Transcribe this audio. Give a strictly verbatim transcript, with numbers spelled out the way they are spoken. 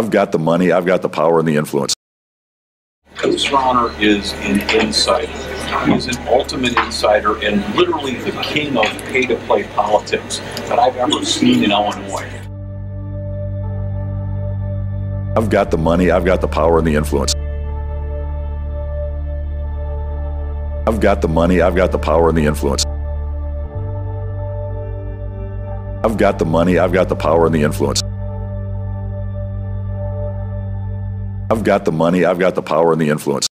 I've got the money, I've got the power and the influence. Bruce Rauner is an insider. He's an ultimate insider and literally the king of pay-to-play politics that I've ever seen in Illinois. I've got the money, I've got the power and the influence. I've got the money, I've got the power and the influence. I've got the money, I've got the power and the influence. I've got the money, I've got the power and the influence.